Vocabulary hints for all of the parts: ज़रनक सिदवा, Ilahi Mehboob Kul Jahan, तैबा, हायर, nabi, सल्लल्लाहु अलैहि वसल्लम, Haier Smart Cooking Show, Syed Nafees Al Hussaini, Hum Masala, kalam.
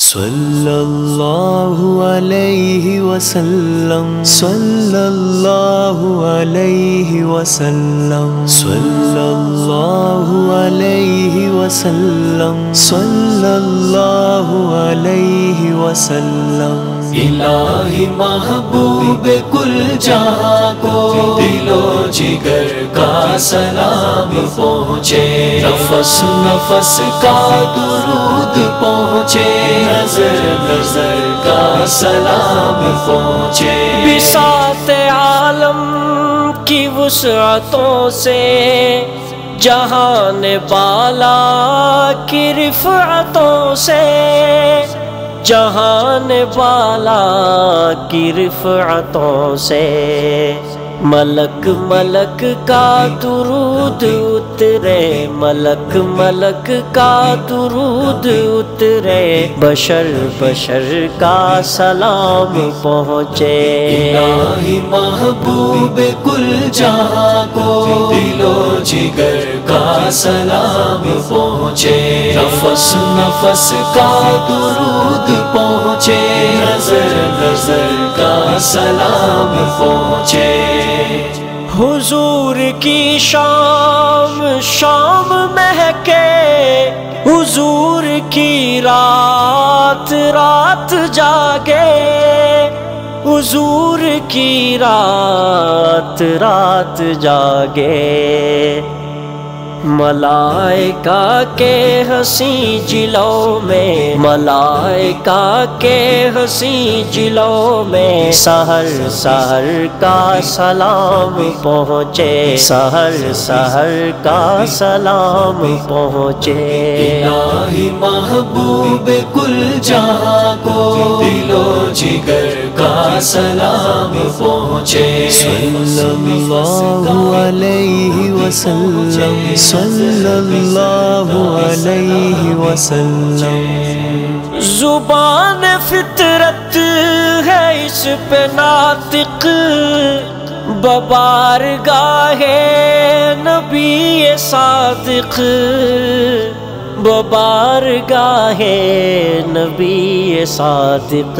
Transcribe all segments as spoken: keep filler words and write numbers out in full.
सल्लल्लाहु अलैहि वसल्लम सल्लल्लाहु अलैहि वसल्लम सल्लल्लाहु अलैहि वसल्लम सल्लल्लाहु अलैहि वसल्लम। इलाही महबूब कुल जहां को दिलो जिगर का सलाम पहुँचे, नफस नफस का दुरूद पहुँचे, नजर नजर का सलाम पहुँचे। बिसात आलम की वुसअतों से जहान बाला की रिफ़अतों से, जहान बाला की रिफ़अतों से मलक मलक का दुरूद उतरे, मलक मलक का दुरूद उतरे, बशर बशर का सलाम पहुँचे। इलाही महबूब कुल जहां को दिलो जिगर का सलाम पहुँचे, नफस नफस का दुरूद पहुँचे, नजर नजर का सलाम पहुँचे। हुजूर की शाम शाम महके, हुजूर की रात रात जागे, हुजूर की रात रात जागे। मलाइका के हंसी जिलों में, मलाइका के हंसी जिलों में सहर सहर का सलाम पहुँचे, सहर सहर का सलाम पहुँचे। इलाही महबूब कुल जहां को दिलो जिगर का सलाम पहुँचे, सल्लल्लाहु अलैहि वसल्लम सल्लल्लाहु अलैहि वसल्लम। जुबान फितरत है इस पे नातिक, बबार गाहे नबी सादिक, बबार गाहे नबी सादिक।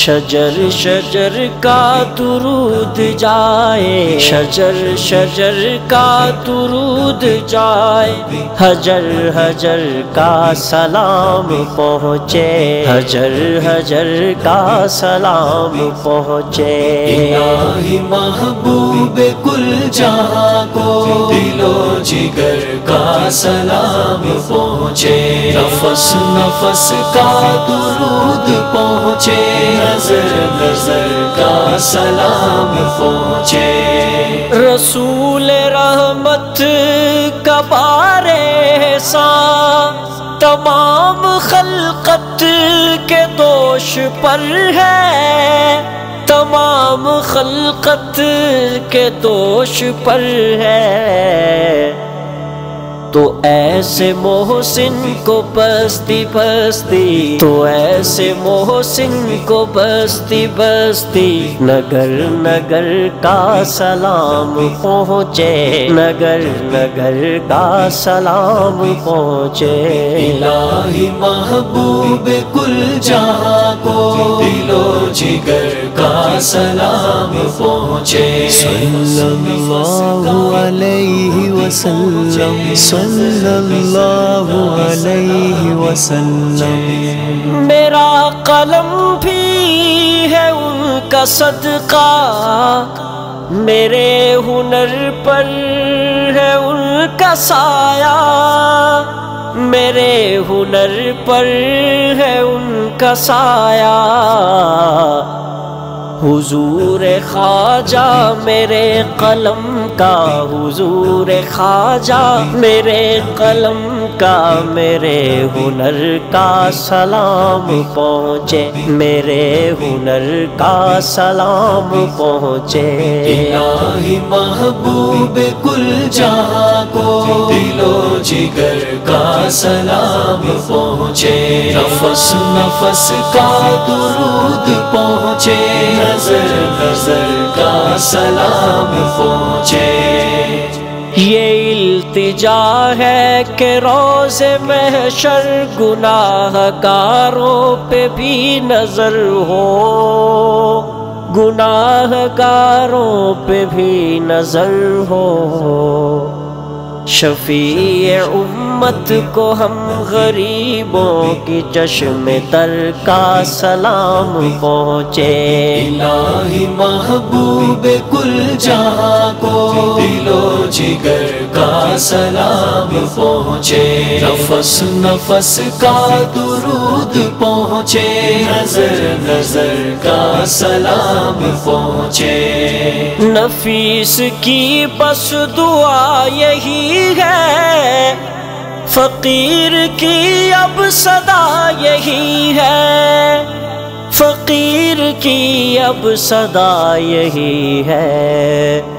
शजर शजर का दुरूद जाए, शजर शजर का दुरूद जाए, हजर हजर का सलाम पहुँचे, हजर हजर का सलाम पहुँचे। इलाही महबूब कुल जहां को दिलो जिगर का सलाम पहुँचे, नफस नफस का दुरूद पहुँचे, नजर नजर का सलाम पहुँचे। रसूल रहमत का बारे सा तमाम खलकत के दोष पर है, तमाम खलकत के दोष पर है, तो ऐसे मोहसिन को बस्ती बस्ती, तो ऐसे मोहसिन को बस्ती बस्ती, नगर नगर का सलाम पहुँचे, नगर नगर का सलाम पहुँचे। इलाही महबूब कुल जहां को दिलो जिगर का सलाम पहुँचे, सल्लल्लाहु अलैहि वसल्लम सल्लल्लाहु अलैहि वसल्लम। मेरा कलम भी है उनका सदका, मेरे हुनर पर है उनका साया, मेरे हुनर पर है उनका साया। हुजूर ख्वाजा मेरे कलम का, हुजूर ख्वाजा मेरे कलम का, मेरे हुनर का सलाम पहुँचे, मेरे हुनर का सलाम पहुँचे। इलाही महबूब कुल जहां को दिलो जिगर का सलाम पहुँचे, नफस नफस का दुरूद पहुँचे, नजर नजर का सलाम पहुँचे। ये इल्तिजा है कि रोज़े महशर गुनाहगारों पे भी नज़र हो, गुनाहगारों पे भी नज़र हो। शफीए उम्मत को हम गरीबों की चश्मे दर का सलाम पहुँचे। इलाही महबूब कुल जहाँ को दिलो जिगर का सलाम पहुँचे। नफस नफस का दुरूद पहुँचे, नजर नजर का सलाम पहुँचे। नफीस की बस दुआ यही है, फकीर की अब सदा यही है, फकीर की अब सदा यही है।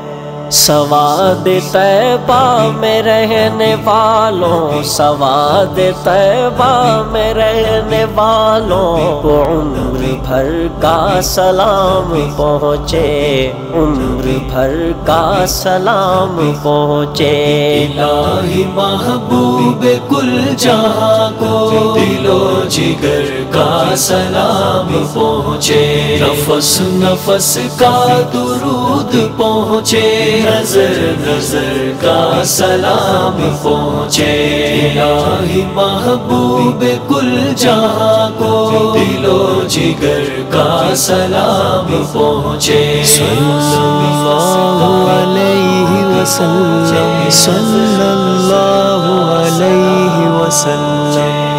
सवाद तैबा में रहने वालों, सवाद तैबा में रहने वालों को उम्र भर का सलाम पहुँचे, उम्र भर का सलाम पहुँचे। इलाही महबूब कुल जहाँ को दिलो जिगर का सलाम पहुँचे। नफस नफस का दुरूद पहुँचे, नजर नजर का सलाम पहुँचे। इलाही महबूब कुल जहाँ को दिलो जिगर का सलाम पहुँचे। सल्लल्लाहु अलैहि वसल्लम, सल्लल्लाहु अलैहि वसल्लम।